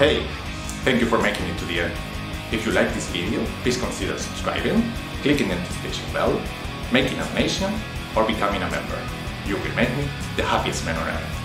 Hey, thank you for making it to the end. If you like this video, please consider subscribing, clicking the notification bell, making a donation, or becoming a member. You will make me the happiest man on earth.